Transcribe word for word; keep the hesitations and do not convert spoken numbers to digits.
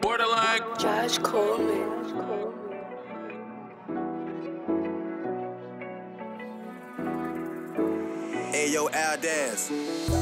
Borderline. Josh Coleman. Hey yo, Aldaz.